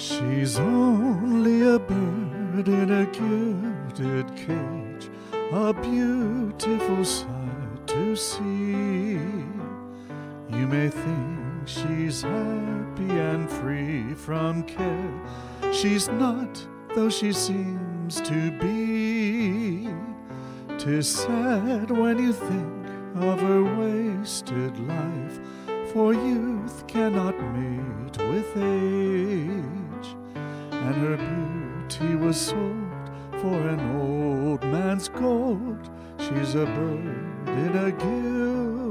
She's only a bird in a gilded cage, a beautiful sight to see. You may think she's happy and free from care. She's not, though she seems to be. 'Tis sad when you think of her wasted life, for youth cannot mate with age. And her beauty was sold for an old man's gold. She's a bird in a gill.